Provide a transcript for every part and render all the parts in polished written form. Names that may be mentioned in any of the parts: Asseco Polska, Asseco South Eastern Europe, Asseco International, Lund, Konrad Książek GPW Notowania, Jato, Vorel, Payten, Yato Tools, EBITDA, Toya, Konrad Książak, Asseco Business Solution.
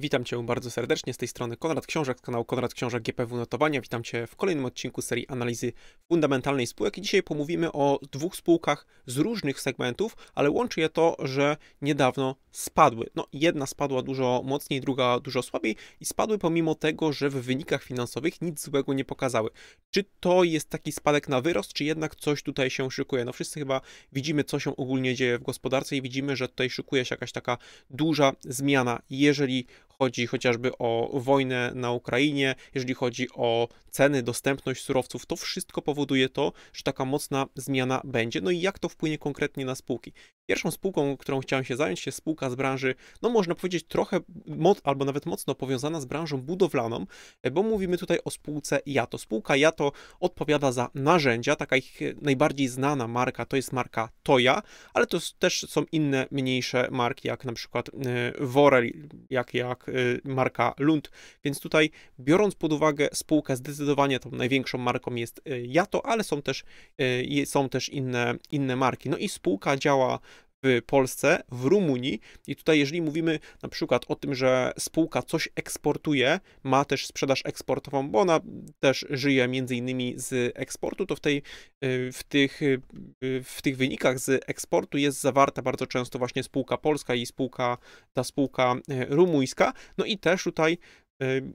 Witam Cię bardzo serdecznie, z tej strony Konrad Książek, z kanału Konrad Książek GPW Notowania. Witam Cię w kolejnym odcinku serii analizy fundamentalnej spółek i dzisiaj pomówimy o dwóch spółkach z różnych segmentów, ale łączy je to, że niedawno spadły. No, jedna spadła dużo mocniej, druga dużo słabiej i spadły pomimo tego, że w wynikach finansowych nic złego nie pokazały. Czy to jest taki spadek na wyrost, czy jednak coś tutaj się szykuje? No wszyscy chyba widzimy, co się ogólnie dzieje w gospodarce i widzimy, że tutaj szykuje się jakaś taka duża zmiana, jeżeli chodzi chociażby o wojnę na Ukrainie, jeżeli chodzi o ceny, dostępność surowców, to wszystko powoduje to, że taka mocna zmiana będzie. No i jak to wpłynie konkretnie na spółki? Pierwszą spółką, którą chciałem się zająć, jest spółka z branży, no można powiedzieć trochę, albo nawet mocno powiązana z branżą budowlaną, bo mówimy tutaj o spółce Jato. Spółka Jato odpowiada za narzędzia, taka ich najbardziej znana marka to jest marka Toya, ale to też są inne mniejsze marki, jak na przykład Vorel, jak marka Lund, więc tutaj biorąc pod uwagę spółkę, zdecydowanie tą największą marką jest Jato, ale są też inne marki. No i spółka działa w Polsce, w Rumunii i tutaj jeżeli mówimy na przykład o tym, że spółka coś eksportuje, ma też sprzedaż eksportową, bo ona też żyje między innymi z eksportu, to w tych wynikach z eksportu jest zawarta bardzo często właśnie spółka polska i ta spółka rumuńska, no i też tutaj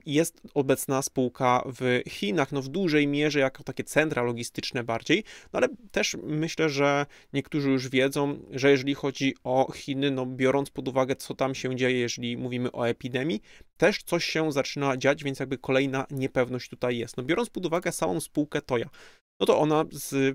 jest obecna spółka w Chinach, no w dużej mierze jako takie centra logistyczne bardziej, no ale też myślę, że niektórzy już wiedzą, że jeżeli chodzi o Chiny, no biorąc pod uwagę, co tam się dzieje, jeżeli mówimy o epidemii, też coś się zaczyna dziać, więc jakby kolejna niepewność tutaj jest. No biorąc pod uwagę samą spółkę Toya, no to ona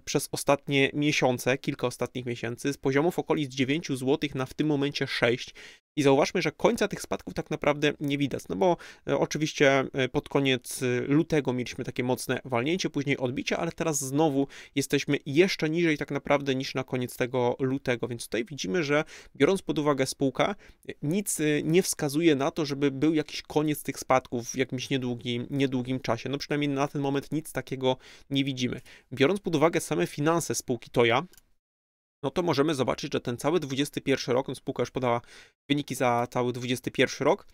przez ostatnie miesiące, kilka ostatnich miesięcy, z poziomów okolic 9 zł na w tym momencie 6 i zauważmy, że końca tych spadków tak naprawdę nie widać, no bo oczywiście pod koniec lutego mieliśmy takie mocne walnięcie, później odbicie, ale teraz znowu jesteśmy jeszcze niżej tak naprawdę niż na koniec tego lutego, więc tutaj widzimy, że biorąc pod uwagę spółkę, nic nie wskazuje na to, żeby był jakiś koniec tych spadków w jakimś niedługim czasie, no przynajmniej na ten moment nic takiego nie widzimy. Biorąc pod uwagę same finanse spółki Toya, no to możemy zobaczyć, że ten cały 2021 rok, no spółka już podała wyniki za cały 2021 rok,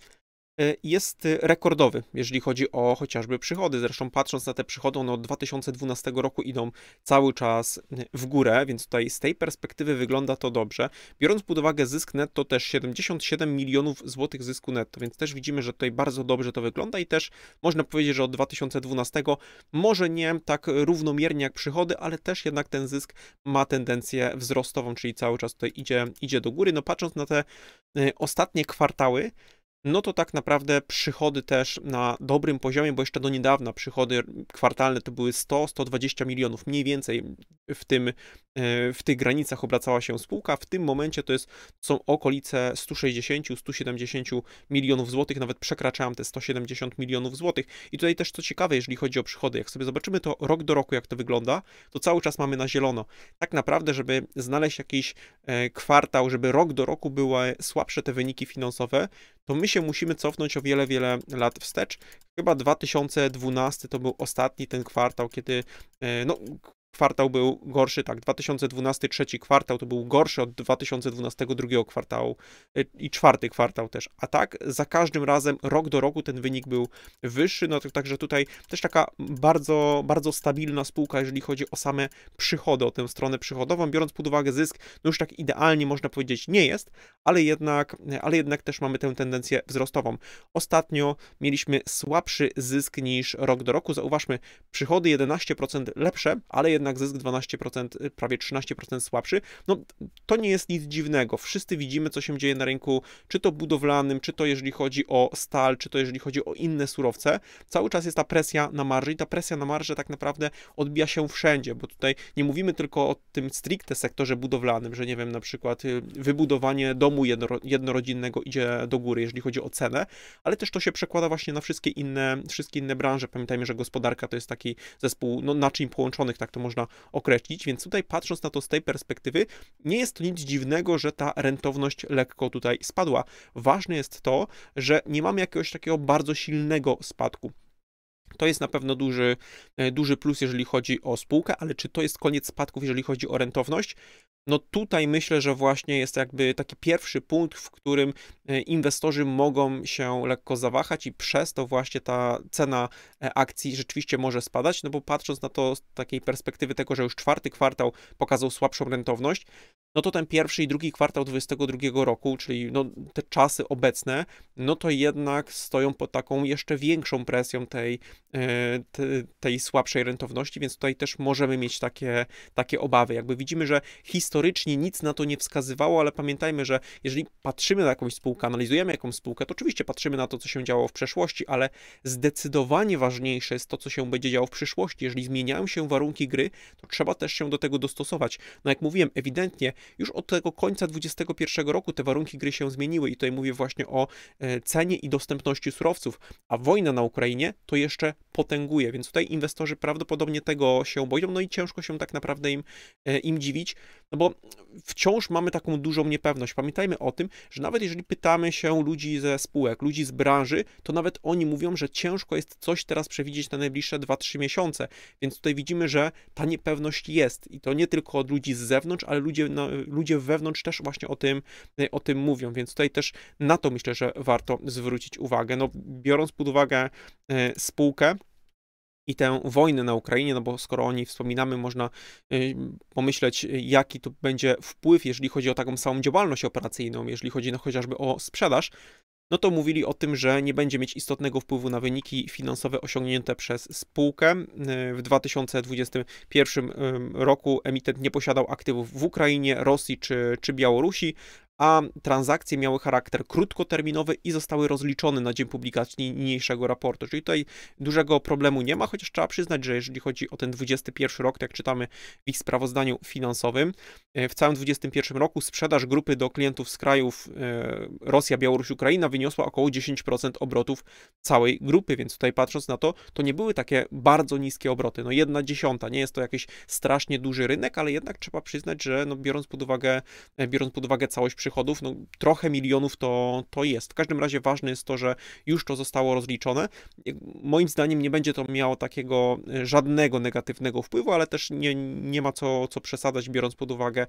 jest rekordowy, jeżeli chodzi o chociażby przychody. Zresztą patrząc na te przychody, one od 2012 roku idą cały czas w górę, więc tutaj z tej perspektywy wygląda to dobrze. Biorąc pod uwagę zysk netto, też 77 milionów złotych zysku netto, więc też widzimy, że tutaj bardzo dobrze to wygląda i też można powiedzieć, że od 2012 może nie tak równomiernie jak przychody, ale też jednak ten zysk ma tendencję wzrostową, czyli cały czas tutaj idzie do góry. No patrząc na te ostatnie kwartały, no to tak naprawdę przychody też na dobrym poziomie, bo jeszcze do niedawna przychody kwartalne to były 100-120 milionów, mniej więcej w tych granicach obracała się spółka. W tym momencie to są okolice 160-170 milionów złotych, nawet przekraczałem te 170 milionów złotych. I tutaj też co ciekawe, jeżeli chodzi o przychody, jak sobie zobaczymy to rok do roku, jak to wygląda, to cały czas mamy na zielono. Tak naprawdę, żeby znaleźć jakiś kwartał, żeby rok do roku były słabsze te wyniki finansowe, to my się musimy cofnąć o wiele, wiele lat wstecz. Chyba 2012 to był ostatni ten kwartał, kiedy no, kwartał był gorszy, tak, 2012 trzeci kwartał to był gorszy od 2012 drugiego kwartału i czwarty kwartał też, a tak za każdym razem rok do roku ten wynik był wyższy, no to także tutaj też taka bardzo, bardzo stabilna spółka, jeżeli chodzi o same przychody, o tę stronę przychodową, biorąc pod uwagę zysk, no już tak idealnie można powiedzieć nie jest, ale jednak też mamy tę tendencję wzrostową. Ostatnio mieliśmy słabszy zysk niż rok do roku, zauważmy przychody 11% lepsze, ale jednak zysk 12%, prawie 13% słabszy, no to nie jest nic dziwnego. Wszyscy widzimy, co się dzieje na rynku, czy to budowlanym, czy to jeżeli chodzi o stal, czy to jeżeli chodzi o inne surowce. Cały czas jest ta presja na marży i ta presja na marżę tak naprawdę odbija się wszędzie, bo tutaj nie mówimy tylko o tym stricte sektorze budowlanym, że nie wiem, na przykład wybudowanie domu jednorodzinnego idzie do góry, jeżeli chodzi o cenę, ale też to się przekłada właśnie na wszystkie inne branże. Pamiętajmy, że gospodarka to jest taki zespół no, naczyń połączonych, tak to można określić, więc tutaj patrząc na to z tej perspektywy, nie jest to nic dziwnego, że ta rentowność lekko tutaj spadła. Ważne jest to, że nie mamy jakiegoś takiego bardzo silnego spadku. To jest na pewno duży plus, jeżeli chodzi o spółkę, ale czy to jest koniec spadków, jeżeli chodzi o rentowność? no tutaj myślę, że właśnie jest jakby taki pierwszy punkt, w którym inwestorzy mogą się lekko zawahać i przez to właśnie ta cena akcji rzeczywiście może spadać, no bo patrząc na to z takiej perspektywy tego, że już czwarty kwartał pokazał słabszą rentowność, no to ten pierwszy i drugi kwartał 2022 roku, czyli no te czasy obecne, no to jednak stoją pod taką jeszcze większą presją tej słabszej rentowności, więc tutaj też możemy mieć takie obawy. Jakby widzimy, że historycznie nic na to nie wskazywało, ale pamiętajmy, że jeżeli patrzymy na jakąś spółkę, analizujemy jakąś spółkę, to oczywiście patrzymy na to, co się działo w przeszłości, ale zdecydowanie ważniejsze jest to, co się będzie działo w przyszłości. Jeżeli zmieniają się warunki gry, to trzeba też się do tego dostosować. No jak mówiłem, ewidentnie już od tego końca 2021 roku te warunki gry się zmieniły i tutaj mówię właśnie o cenie i dostępności surowców, a wojna na Ukrainie to jeszcze potęguje, więc tutaj inwestorzy prawdopodobnie tego się boją, no i ciężko się tak naprawdę im dziwić, no bo wciąż mamy taką dużą niepewność. Pamiętajmy o tym, że nawet jeżeli pytamy się ludzi ze spółek, ludzi z branży, to nawet oni mówią, że ciężko jest coś teraz przewidzieć na najbliższe 2-3 miesiące, więc tutaj widzimy, że ta niepewność jest i to nie tylko od ludzi z zewnątrz, ale ludzie wewnątrz też właśnie o tym mówią, więc tutaj też na to myślę, że warto zwrócić uwagę. No, biorąc pod uwagę spółkę i tę wojnę na Ukrainie, no bo skoro o niej wspominamy, można pomyśleć, jaki to będzie wpływ, jeżeli chodzi o taką samą działalność operacyjną, jeżeli chodzi chociażby o sprzedaż, no to mówili o tym, że nie będzie mieć istotnego wpływu na wyniki finansowe osiągnięte przez spółkę. W 2021 roku emitent nie posiadał aktywów w Ukrainie, Rosji czy Białorusi, a transakcje miały charakter krótkoterminowy i zostały rozliczone na dzień publikacji niniejszego raportu. Czyli tutaj dużego problemu nie ma, chociaż trzeba przyznać, że jeżeli chodzi o ten 2021 rok, tak jak czytamy w ich sprawozdaniu finansowym, w całym 2021 roku sprzedaż grupy do klientów z krajów Rosja, Białoruś, Ukraina wyniosła około 10% obrotów całej grupy, więc tutaj patrząc na to, to nie były takie bardzo niskie obroty, no 1/10, nie jest to jakiś strasznie duży rynek, ale jednak trzeba przyznać, że no, biorąc pod uwagę całość przychodów, no trochę milionów to jest. W każdym razie ważne jest to, że już to zostało rozliczone. Moim zdaniem nie będzie to miało takiego żadnego negatywnego wpływu, ale też nie ma co przesadzać, biorąc pod uwagę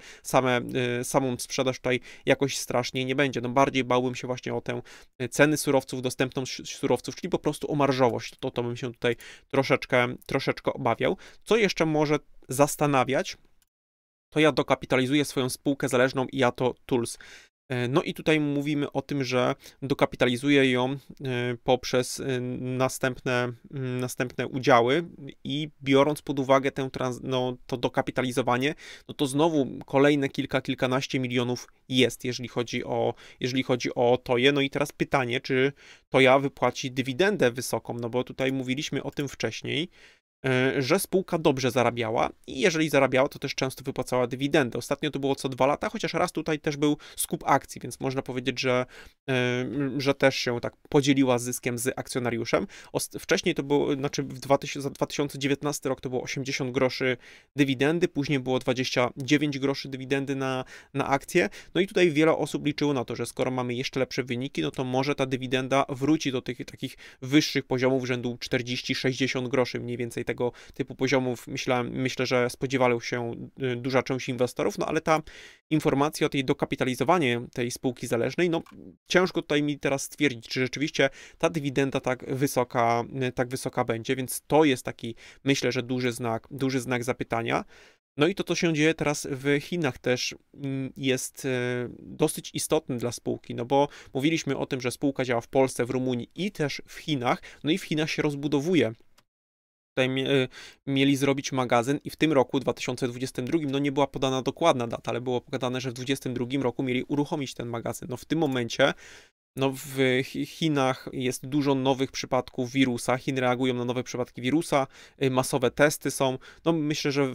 samą sprzedaż tutaj jakoś strasznie nie będzie. No bardziej bałbym się właśnie o tę ceny surowców, dostępność surowców, czyli po prostu o marżowość. To bym się tutaj troszeczkę obawiał. Co jeszcze może zastanawiać? Toya dokapitalizuje swoją spółkę zależną Yato Tools. No i tutaj mówimy o tym, że dokapitalizuje ją poprzez następne udziały i biorąc pod uwagę to dokapitalizowanie, no to znowu kolejne kilkanaście milionów jest, jeżeli chodzi o Toję. No i teraz pytanie, czy Toya wypłaci dywidendę wysoką, no bo tutaj mówiliśmy o tym wcześniej, że spółka dobrze zarabiała i jeżeli zarabiała, to też często wypłacała dywidendę. Ostatnio to było co 2 lata, chociaż raz tutaj też był skup akcji, więc można powiedzieć, że też się tak podzieliła zyskiem z akcjonariuszem. Wcześniej to było, znaczy za 2019 rok to było 80 groszy dywidendy, później było 29 groszy dywidendy na akcję. No i tutaj wiele osób liczyło na to, że skoro mamy jeszcze lepsze wyniki, no to może ta dywidenda wróci do tych takich wyższych poziomów rzędu 40-60 groszy mniej więcej tego typu poziomów. Myślę, że spodziewali się duża część inwestorów, no ale ta informacja o tej dokapitalizowaniu tej spółki zależnej, no ciężko tutaj mi teraz stwierdzić, czy rzeczywiście ta dywidenda tak wysoka będzie, więc to jest taki, myślę, że duży znak zapytania. No i to, co się dzieje teraz w Chinach, też jest dosyć istotne dla spółki, no bo mówiliśmy o tym, że spółka działa w Polsce, w Rumunii i też w Chinach, no i w Chinach się rozbudowuje. Tutaj mieli zrobić magazyn i w tym roku, 2022, no nie była podana dokładna data, ale było podane, że w 2022 roku mieli uruchomić ten magazyn. No w tym momencie no w Chinach jest dużo nowych przypadków wirusa, Chiny reagują na nowe przypadki wirusa, masowe testy są, no myślę, że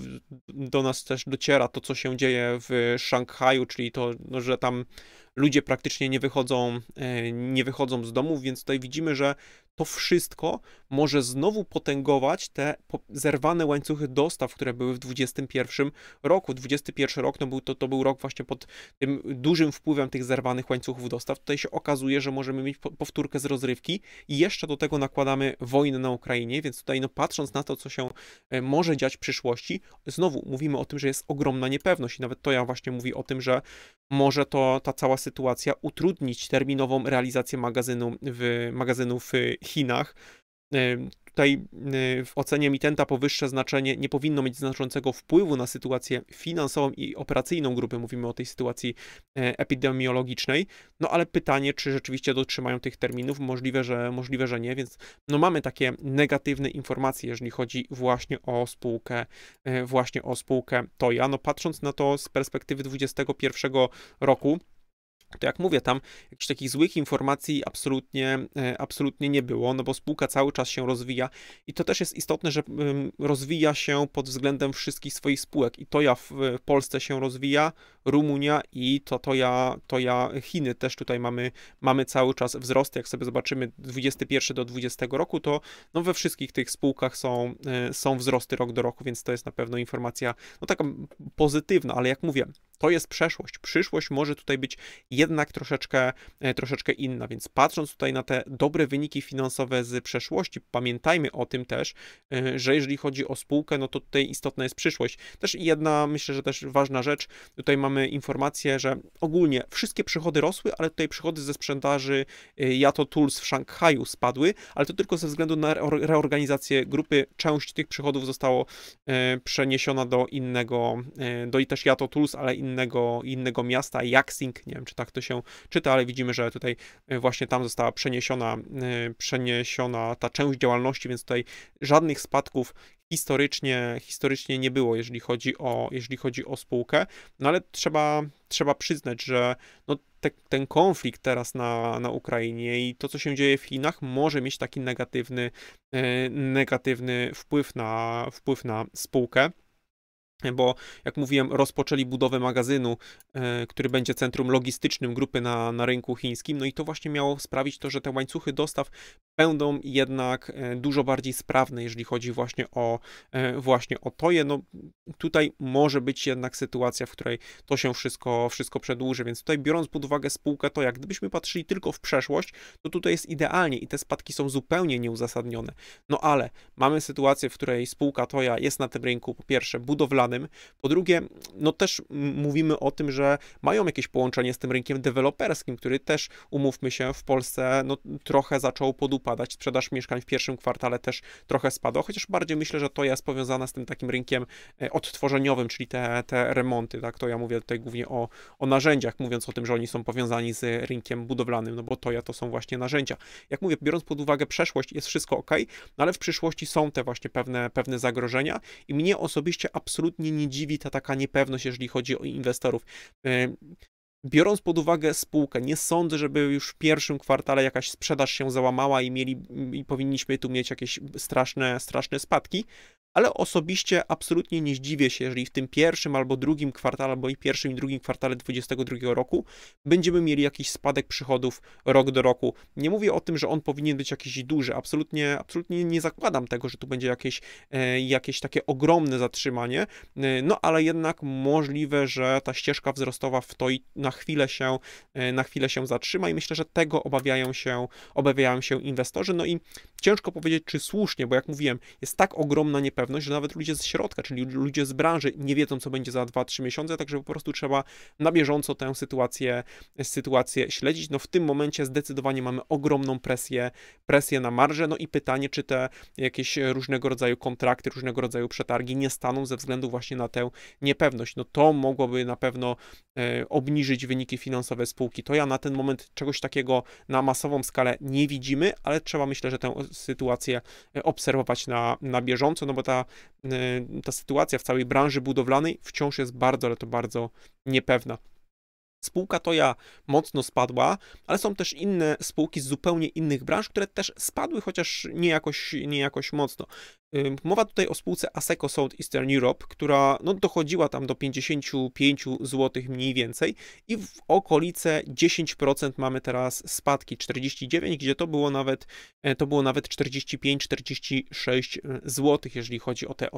do nas też dociera to, co się dzieje w Szanghaju, czyli to, że tam ludzie praktycznie nie wychodzą z domów, więc tutaj widzimy, że to wszystko może znowu potęgować te zerwane łańcuchy dostaw, które były w 2021 roku. 2021 rok to był rok właśnie pod tym dużym wpływem tych zerwanych łańcuchów dostaw. Tutaj się okazuje, że możemy mieć powtórkę z rozrywki i jeszcze do tego nakładamy wojnę na Ukrainie, więc tutaj no, patrząc na to, co się może dziać w przyszłości, znowu mówimy o tym, że jest ogromna niepewność i nawet Toya właśnie mówi o tym, że może to ta cała sytuacja utrudnić terminową realizację magazynu w Chinach. Tutaj w ocenie emitenta powyższe znaczenie nie powinno mieć znaczącego wpływu na sytuację finansową i operacyjną grupy. Mówimy o tej sytuacji epidemiologicznej. No ale pytanie, czy rzeczywiście dotrzymają tych terminów? Możliwe, że nie, więc no mamy takie negatywne informacje, jeżeli chodzi właśnie o spółkę Toya. No patrząc na to z perspektywy 2021 roku, to jak mówię, tam jakichś takich złych informacji absolutnie nie było, no bo spółka cały czas się rozwija i to też jest istotne, że rozwija się pod względem wszystkich swoich spółek i Toya w Polsce się rozwija, Rumunia i Toya Chiny też tutaj mamy cały czas wzrost. Jak sobie zobaczymy 21 do 20 roku, to no we wszystkich tych spółkach są wzrosty rok do roku, więc to jest na pewno informacja no taka pozytywna, ale jak mówię, to jest przeszłość. Przyszłość może tutaj być jednak troszeczkę inna, więc patrząc tutaj na te dobre wyniki finansowe z przeszłości, pamiętajmy o tym też, że jeżeli chodzi o spółkę, no to tutaj istotna jest przyszłość. Też jedna, myślę, że też ważna rzecz, tutaj mamy informację, że ogólnie wszystkie przychody rosły, ale tutaj przychody ze sprzedaży Yato Tools w Szanghaju spadły, ale to tylko ze względu na reorganizację grupy. Część tych przychodów zostało przeniesiona do Yato Tools, ale innego miasta, Jaksing, nie wiem, czy tak to się czyta, ale widzimy, że tutaj właśnie tam została przeniesiona ta część działalności, więc tutaj żadnych spadków historycznie nie było, jeżeli chodzi o spółkę, no ale trzeba przyznać, że no, ten konflikt teraz na Ukrainie i to, co się dzieje w Chinach, może mieć taki negatywny wpływ na spółkę. Bo jak mówiłem, rozpoczęli budowę magazynu, który będzie centrum logistycznym grupy na rynku chińskim, no i to właśnie miało sprawić to, że te łańcuchy dostaw będą jednak dużo bardziej sprawne, jeżeli chodzi właśnie o Toję. No tutaj może być jednak sytuacja, w której to się wszystko przedłuży, więc tutaj biorąc pod uwagę spółkę Toya, gdybyśmy patrzyli tylko w przeszłość, to tutaj jest idealnie i te spadki są zupełnie nieuzasadnione. No ale mamy sytuację, w której spółka Toya jest na tym rynku, po pierwsze budowlanym, po drugie, no też mówimy o tym, że mają jakieś połączenie z tym rynkiem deweloperskim, który też, umówmy się, w Polsce no, trochę zaczął podupadać. Sprzedaż mieszkań w pierwszym kwartale też trochę spadła, chociaż bardziej myślę, że Toya jest powiązana z tym takim rynkiem odtworzeniowym, czyli te remonty, tak? Toya, mówię tutaj głównie o narzędziach, mówiąc o tym, że oni są powiązani z rynkiem budowlanym, no bo Toya to są właśnie narzędzia. Jak mówię, biorąc pod uwagę przeszłość, jest wszystko ok, no ale w przyszłości są te właśnie pewne zagrożenia i mnie osobiście absolutnie nie dziwi ta taka niepewność, jeżeli chodzi o inwestorów. Biorąc pod uwagę spółkę, nie sądzę, żeby już w pierwszym kwartale jakaś sprzedaż się załamała i powinniśmy tu mieć jakieś straszne spadki, ale osobiście absolutnie nie zdziwię się, jeżeli w tym pierwszym albo drugim kwartale, albo i pierwszym i drugim kwartale 2022 roku będziemy mieli jakiś spadek przychodów rok do roku. Nie mówię o tym, że on powinien być jakiś duży, absolutnie nie zakładam tego, że tu będzie jakieś takie ogromne zatrzymanie, no ale jednak możliwe, że ta ścieżka wzrostowa w Toi na chwilę się zatrzyma i myślę, że tego obawiają się inwestorzy, no i ciężko powiedzieć, czy słusznie, bo jak mówiłem, jest tak ogromna niepewność, że nawet ludzie z środka, czyli ludzie z branży nie wiedzą, co będzie za 2-3 miesiące, także po prostu trzeba na bieżąco tę sytuację śledzić. No w tym momencie zdecydowanie mamy ogromną presję na marżę, no i pytanie, czy te jakieś różnego rodzaju kontrakty, różnego rodzaju przetargi nie staną ze względu właśnie na tę niepewność. No to mogłoby na pewno obniżyć wyniki finansowe spółki. Toya na ten moment czegoś takiego na masową skalę nie widzimy, ale trzeba, myślę, że tę sytuację obserwować na bieżąco, no bo ta sytuacja w całej branży budowlanej wciąż jest bardzo, ale to bardzo niepewna. Spółka Toya mocno spadła, ale są też inne spółki z zupełnie innych branż, które też spadły, chociaż nie jakoś mocno. Mowa tutaj o spółce Asseco South Eastern Europe, która no, dochodziła tam do 55 zł mniej więcej i w okolice 10% mamy teraz spadki, 49, gdzie to było nawet 45-46 zł, jeżeli chodzi o te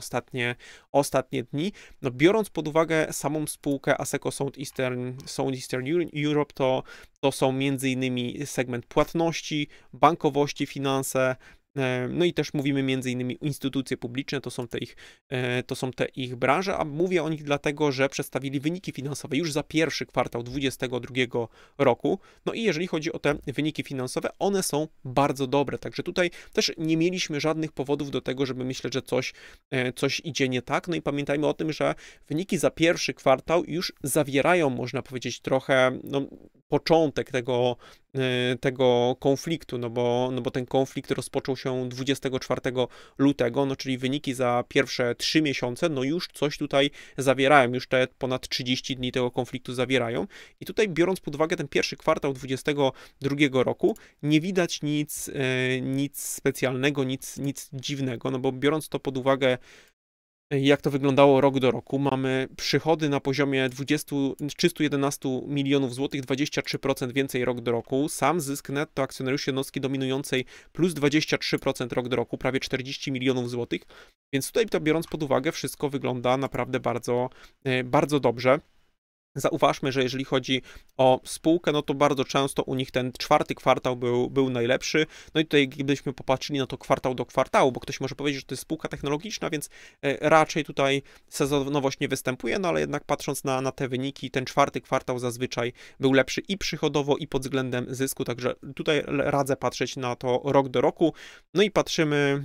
ostatnie dni. No, biorąc pod uwagę samą spółkę Asseco South Eastern Europe, to są m.in. segment płatności, bankowości, finanse. No i też mówimy m.in. instytucje publiczne, to są te ich branże, a mówię o nich dlatego, że przedstawili wyniki finansowe już za pierwszy kwartał 2022 roku. No i jeżeli chodzi o te wyniki finansowe, one są bardzo dobre, także tutaj też nie mieliśmy żadnych powodów do tego, żeby myśleć, że coś idzie nie tak. No i pamiętajmy o tym, że wyniki za pierwszy kwartał już zawierają, można powiedzieć, trochę początek tego konfliktu, no bo ten konflikt rozpoczął się 24 lutego, no czyli wyniki za pierwsze 3 miesiące, no już coś tutaj zawierają, już te ponad 30 dni tego konfliktu zawierają i tutaj biorąc pod uwagę ten pierwszy kwartał 2022 roku, nie widać nic specjalnego, nic dziwnego, no bo biorąc to pod uwagę, jak to wyglądało rok do roku, mamy przychody na poziomie 311 milionów złotych, 23% więcej rok do roku, sam zysk netto akcjonariuszy jednostki dominującej plus 23% rok do roku, prawie 40 milionów złotych, więc tutaj to biorąc pod uwagę wszystko wygląda naprawdę bardzo, bardzo dobrze. Zauważmy, że jeżeli chodzi o spółkę, no to bardzo często u nich ten czwarty kwartał był najlepszy. No i tutaj gdybyśmy popatrzyli na to kwartał do kwartału, bo ktoś może powiedzieć, że to jest spółka technologiczna, więc raczej tutaj sezonowość nie występuje, no ale jednak patrząc na te wyniki, ten czwarty kwartał zazwyczaj był lepszy i przychodowo, i pod względem zysku, także tutaj radzę patrzeć na to rok do roku. No i patrzymy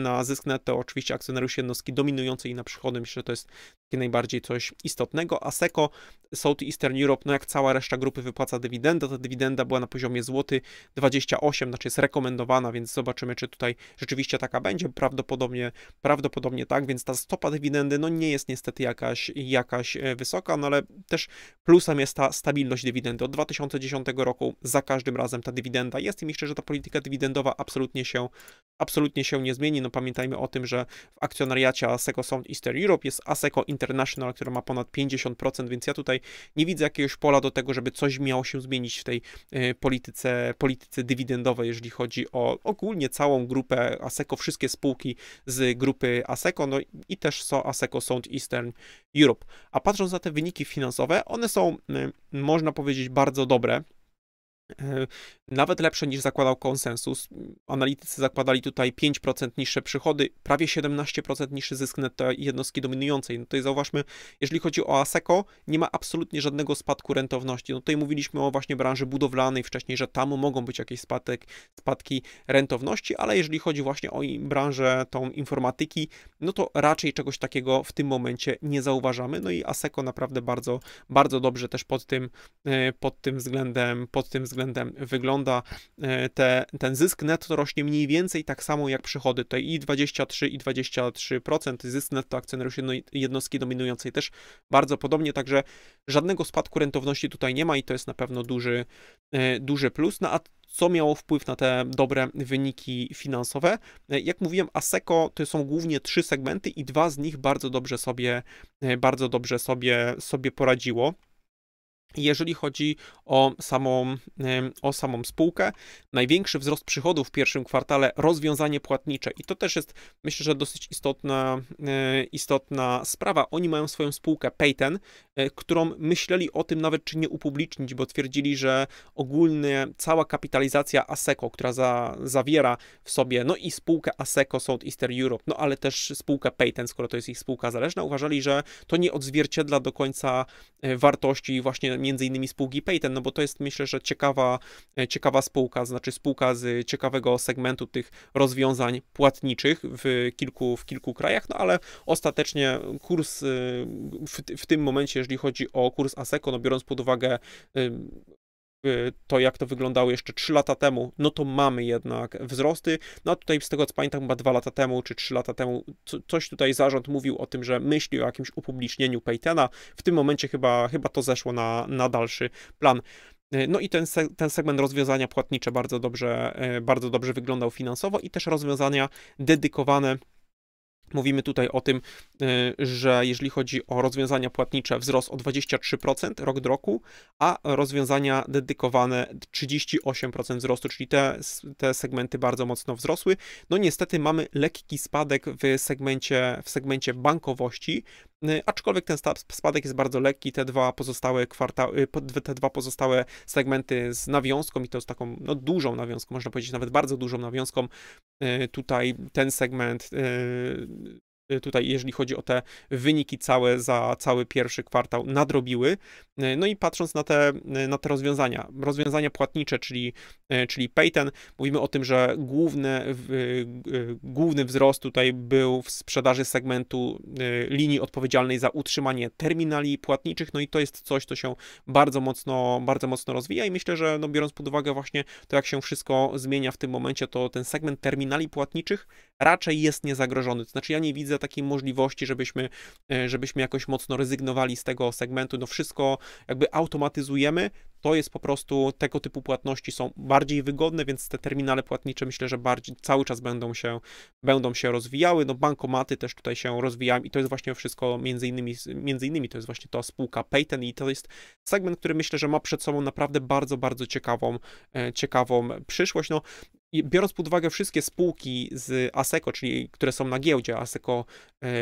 na zysk netto, oczywiście akcjonariuszy jednostki dominującej i na przychody, myślę, że to jest takie najbardziej coś istotnego. Asseco South Eastern Europe, no jak cała reszta grupy, wypłaca dywidendę. Ta dywidenda była na poziomie złoty 28, znaczy jest rekomendowana, więc zobaczymy, czy tutaj rzeczywiście taka będzie. Prawdopodobnie tak, więc ta stopa dywidendy no nie jest niestety jakaś wysoka, no ale też plusem jest ta stabilność dywidendy. Od 2010 roku za każdym razem ta dywidenda jest i myślę, że ta polityka dywidendowa absolutnie się nie zmieni. No pamiętajmy o tym, że w akcjonariacie Asseco South Eastern Europe jest Asseco International, która ma ponad 50%, więc ja tutaj nie widzę jakiegoś pola do tego, żeby coś miało się zmienić w tej polityce dywidendowej, jeżeli chodzi o ogólnie całą grupę Asseco, wszystkie spółki z grupy Asseco, no i też Asseco South Eastern Europe. A patrząc na te wyniki finansowe, one są, można powiedzieć, bardzo dobre. Nawet lepsze niż zakładał konsensus. Analitycy zakładali tutaj 5% niższe przychody, prawie 17% niższy zysk netto jednostki dominującej. No tutaj zauważmy, jeżeli chodzi o Asseco, nie ma absolutnie żadnego spadku rentowności. No tutaj mówiliśmy o właśnie branży budowlanej wcześniej, że tam mogą być jakieś spadki rentowności, ale jeżeli chodzi właśnie o branżę tą informatyki, no to raczej czegoś takiego w tym momencie nie zauważamy. No i Asseco naprawdę bardzo, bardzo dobrze też pod tym względem wygląda. Ten zysk netto rośnie mniej więcej tak samo jak przychody, tutaj i 23 i 23%, zysk netto akcjonariuszy jednostki dominującej też bardzo podobnie, także żadnego spadku rentowności tutaj nie ma i to jest na pewno duży plus. No a co miało wpływ na te dobre wyniki finansowe? Jak mówiłem, Asseco to są głównie 3 segmenty i 2 z nich bardzo dobrze sobie poradziło. Jeżeli chodzi o samą spółkę, największy wzrost przychodów w pierwszym kwartale rozwiązanie płatnicze i to też jest, myślę, że dosyć istotna sprawa. Oni mają swoją spółkę Payten, którą myśleli o tym nawet, czy nie upublicznić, bo twierdzili, że ogólnie cała kapitalizacja Asseco, która zawiera w sobie, no i spółkę Asseco South Eastern Europe, no ale też spółkę Payten, skoro to jest ich spółka zależna, uważali, że to nie odzwierciedla do końca wartości właśnie między innymi spółki Payten, no bo to jest, myślę, że ciekawa spółka, znaczy spółka z ciekawego segmentu tych rozwiązań płatniczych w kilku krajach, no ale ostatecznie kurs w tym momencie, jeżeli chodzi o kurs Asseco, no biorąc pod uwagę to, jak to wyglądało jeszcze 3 lata temu, no to mamy jednak wzrosty. No tutaj z tego, co pamiętam, chyba 2 lata temu czy 3 lata temu coś tutaj zarząd mówił o tym, że myśli o jakimś upublicznieniu Paytena. W tym momencie chyba to zeszło na dalszy plan. No i ten segment rozwiązania płatnicze bardzo dobrze wyglądał finansowo i też rozwiązania dedykowane Mówimy tutaj o tym, że jeżeli chodzi o rozwiązania płatnicze, wzrost o 23% rok do roku, a rozwiązania dedykowane 38% wzrostu, czyli te segmenty bardzo mocno wzrosły. No niestety mamy lekki spadek w segmencie bankowości, aczkolwiek ten spadek jest bardzo lekki. Te dwa pozostałe segmenty z nawiązką, i to z taką no, dużą nawiązką, można powiedzieć nawet bardzo dużą nawiązką, tutaj ten segment, tutaj jeżeli chodzi o te wyniki całe za cały pierwszy kwartał nadrobiły. No i patrząc na te rozwiązania płatnicze, czyli Payten, mówimy o tym, że główny wzrost tutaj był w sprzedaży segmentu linii odpowiedzialnej za utrzymanie terminali płatniczych, no i to jest coś, co się bardzo mocno rozwija i myślę, że no, biorąc pod uwagę właśnie to, jak się wszystko zmienia w tym momencie, to ten segment terminali płatniczych raczej jest niezagrożony, to znaczy ja nie widzę takiej możliwości, żebyśmy jakoś mocno rezygnowali z tego segmentu, no wszystko jakby automatyzujemy, to jest po prostu, tego typu płatności są bardziej wygodne, więc te terminale płatnicze myślę, że bardziej cały czas będą się rozwijały, no bankomaty też tutaj się rozwijają i to jest właśnie wszystko, między innymi to jest właśnie ta spółka Payten i to jest segment, który myślę, że ma przed sobą naprawdę bardzo ciekawą przyszłość, no. I biorąc pod uwagę wszystkie spółki z Asseco, czyli które są na giełdzie, Asseco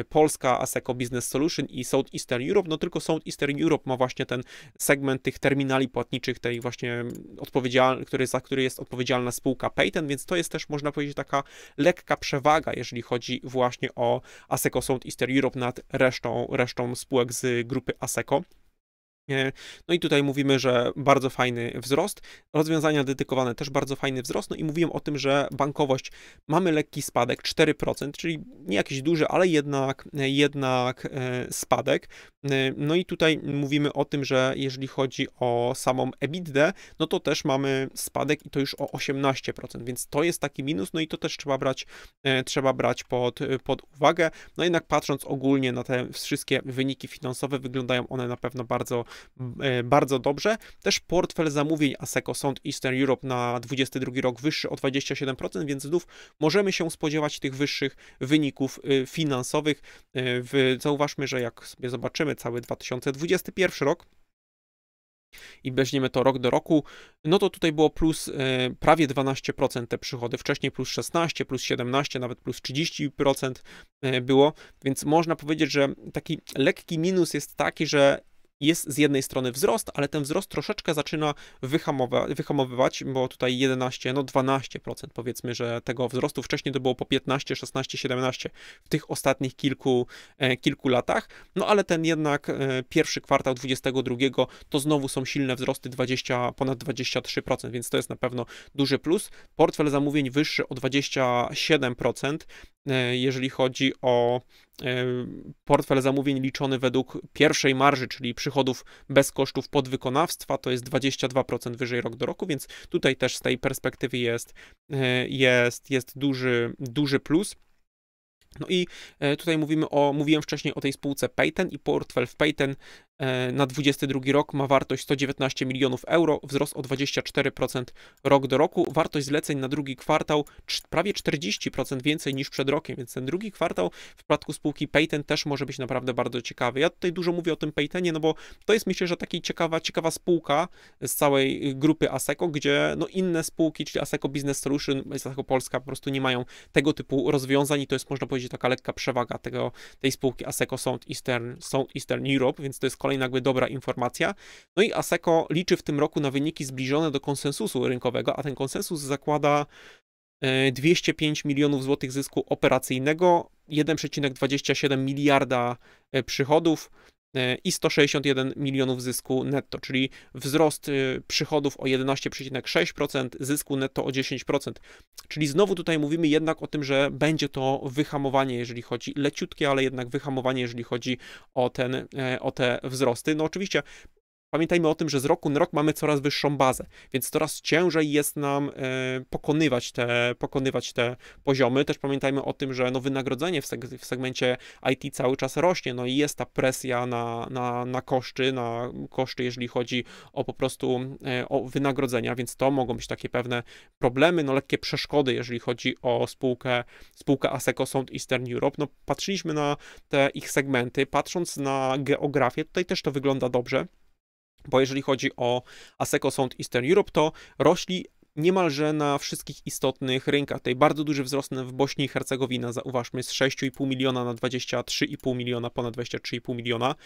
Polska, Asseco Business Solution i South Eastern Europe, no tylko South Eastern Europe ma właśnie ten segment tych terminali płatniczych, tej właśnie za który jest odpowiedzialna spółka Payten, więc to jest też, można powiedzieć, taka lekka przewaga, jeżeli chodzi właśnie o Asseco South Eastern Europe nad resztą spółek z grupy Asseco. No i tutaj mówimy, że bardzo fajny wzrost, rozwiązania dedykowane też bardzo fajny wzrost, no i mówiłem o tym, że bankowość, mamy lekki spadek, 4%, czyli nie jakiś duży, ale jednak spadek, no i tutaj mówimy o tym, że jeżeli chodzi o samą EBITDA, no to też mamy spadek i to już o 18%, więc to jest taki minus, no i to też trzeba brać pod uwagę, no jednak patrząc ogólnie na te wszystkie wyniki finansowe, wyglądają one na pewno bardzo dobrze. Też portfel zamówień Asseco South Eastern Europe na 2022 rok wyższy o 27%, więc znów możemy się spodziewać tych wyższych wyników finansowych. Zauważmy, że jak sobie zobaczymy cały 2021 rok i weźmiemy to rok do roku, no to tutaj było plus prawie 12% te przychody, wcześniej plus 16, plus 17, nawet plus 30% było, więc można powiedzieć, że taki lekki minus jest taki, że jest z jednej strony wzrost, ale ten wzrost troszeczkę zaczyna wyhamowywać, bo tutaj 11, no 12% powiedzmy, że tego wzrostu, wcześniej to było po 15, 16, 17 w tych ostatnich kilku latach, no ale ten jednak pierwszy kwartał 2022 to znowu są silne wzrosty, ponad 23%, więc to jest na pewno duży plus. Portfel zamówień wyższy o 27%, jeżeli chodzi o portfel zamówień liczony według pierwszej marży, czyli przychodów bez kosztów podwykonawstwa, to jest 22% wyżej rok do roku, więc tutaj też z tej perspektywy jest duży plus. No i tutaj mówiłem wcześniej o tej spółce Payten i portfel w Payten na 2022 rok ma wartość 119 milionów euro, wzrost o 24% rok do roku. Wartość zleceń na drugi kwartał prawie 40% więcej niż przed rokiem, więc ten drugi kwartał w przypadku spółki Payten też może być naprawdę bardzo ciekawy. Ja tutaj dużo mówię o tym Paytenie, no bo to jest, myślę, że taka ciekawa spółka z całej grupy Asseco, gdzie no inne spółki, czyli Asseco Business Solution, Asseco Polska po prostu nie mają tego typu rozwiązań i to jest, można powiedzieć, taka lekka przewaga tej spółki Asseco South Eastern Europe, więc to jest kolejna jakby dobra informacja. No i Asseco liczy w tym roku na wyniki zbliżone do konsensusu rynkowego, a ten konsensus zakłada 205 milionów złotych zysku operacyjnego, 1,27 miliarda przychodów i 161 milionów zysku netto, czyli wzrost przychodów o 11,6%, zysku netto o 10%. Czyli znowu tutaj mówimy jednak o tym, że będzie to wyhamowanie, jeżeli chodzi, leciutkie, ale jednak wyhamowanie, jeżeli chodzi o te wzrosty. No oczywiście pamiętajmy o tym, że z roku na rok mamy coraz wyższą bazę, więc coraz ciężej jest nam pokonywać te poziomy. Też pamiętajmy o tym, że no wynagrodzenie w segmencie IT cały czas rośnie, no i jest ta presja na koszty, jeżeli chodzi o po prostu o wynagrodzenia, więc to mogą być takie pewne problemy, no lekkie przeszkody, jeżeli chodzi o spółkę Asseco South Eastern Europe. No patrzyliśmy na te ich segmenty, patrząc na geografię, tutaj też to wygląda dobrze, bo jeżeli chodzi o Asseco South Eastern Europe, to rośli niemalże na wszystkich istotnych rynkach. Tutaj bardzo duży wzrost w Bośni i Hercegowina, zauważmy, z 6,5 miliona na 23,5 miliona, ponad 23,5 miliona. W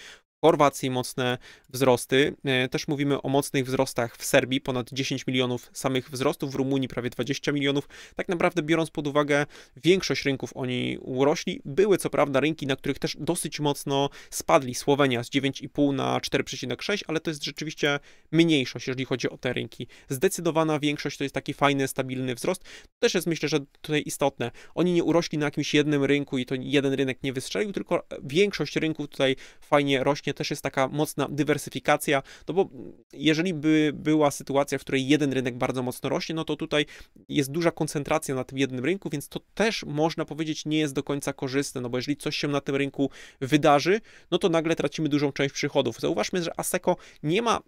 Chorwacji mocne wzrosty. Też mówimy o mocnych wzrostach w Serbii, ponad 10 milionów samych wzrostów, w Rumunii prawie 20 milionów. Tak naprawdę biorąc pod uwagę większość rynków oni urośli. Były co prawda rynki, na których też dosyć mocno spadli. Słowenia z 9,5 na 4,6, ale to jest rzeczywiście mniejszość, jeżeli chodzi o te rynki. Zdecydowana większość to jest taki fajny, stabilny wzrost. To też jest, myślę, że tutaj istotne. Oni nie urośli na jakimś jednym rynku i to jeden rynek nie wystrzelił, tylko większość rynków tutaj fajnie rośnie. Też jest taka mocna dywersyfikacja, no bo jeżeli by była sytuacja, w której jeden rynek bardzo mocno rośnie, no to tutaj jest duża koncentracja na tym jednym rynku, więc to też można powiedzieć nie jest do końca korzystne, no bo jeżeli coś się na tym rynku wydarzy, no to nagle tracimy dużą część przychodów. Zauważmy, że Asseco nie ma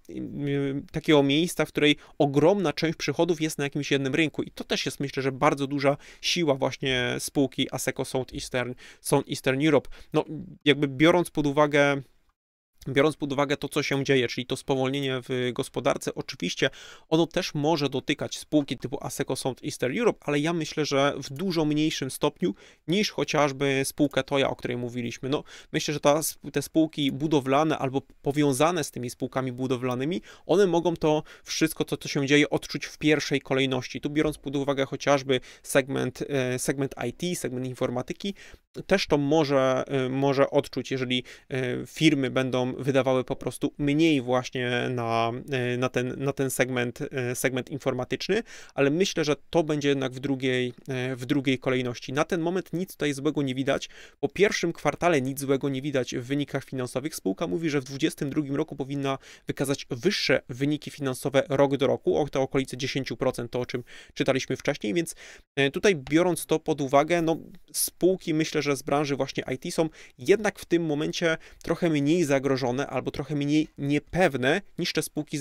takiego miejsca, w której ogromna część przychodów jest na jakimś jednym rynku i to też jest, myślę, że bardzo duża siła właśnie spółki Asseco South Eastern Europe. No jakby biorąc pod uwagę to, co się dzieje, czyli to spowolnienie w gospodarce, oczywiście ono też może dotykać spółki typu Asseco South Eastern Europe, ale ja myślę, że w dużo mniejszym stopniu niż chociażby spółka Toya, o której mówiliśmy. No, myślę, że te spółki budowlane albo powiązane z tymi spółkami budowlanymi, one mogą to wszystko, co się dzieje, odczuć w pierwszej kolejności. Tu biorąc pod uwagę chociażby segment IT, segment informatyki, też to może odczuć, jeżeli firmy będą wydawały po prostu mniej właśnie na ten segment informatyczny, ale myślę, że to będzie jednak w drugiej kolejności. Na ten moment nic tutaj złego nie widać. Po pierwszym kwartale nic złego nie widać w wynikach finansowych. Spółka mówi, że w 2022 roku powinna wykazać wyższe wyniki finansowe rok do roku, o te okolice 10%, to o czym czytaliśmy wcześniej, więc tutaj biorąc to pod uwagę, no spółki myślę, że z branży właśnie IT są jednak w tym momencie trochę mniej zagrożone albo trochę mniej niepewne niż te spółki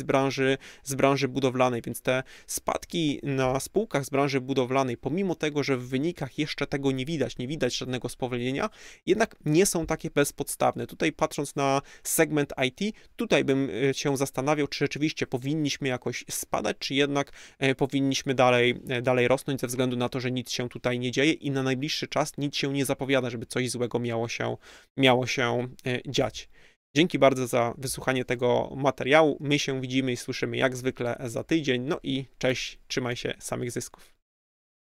z branży budowlanej, więc te spadki na spółkach z branży budowlanej, pomimo tego, że w wynikach jeszcze tego nie widać żadnego spowolnienia, jednak nie są takie bezpodstawne. Tutaj patrząc na segment IT, tutaj bym się zastanawiał, czy rzeczywiście powinniśmy jakoś spadać, czy jednak powinniśmy dalej rosnąć ze względu na to, że nic się tutaj nie dzieje i na najbliższy czas nic się nie zapowiada, żeby coś złego miało się dziać. Dzięki bardzo za wysłuchanie tego materiału. My się widzimy i słyszymy jak zwykle za tydzień. No i cześć, trzymaj się samych zysków.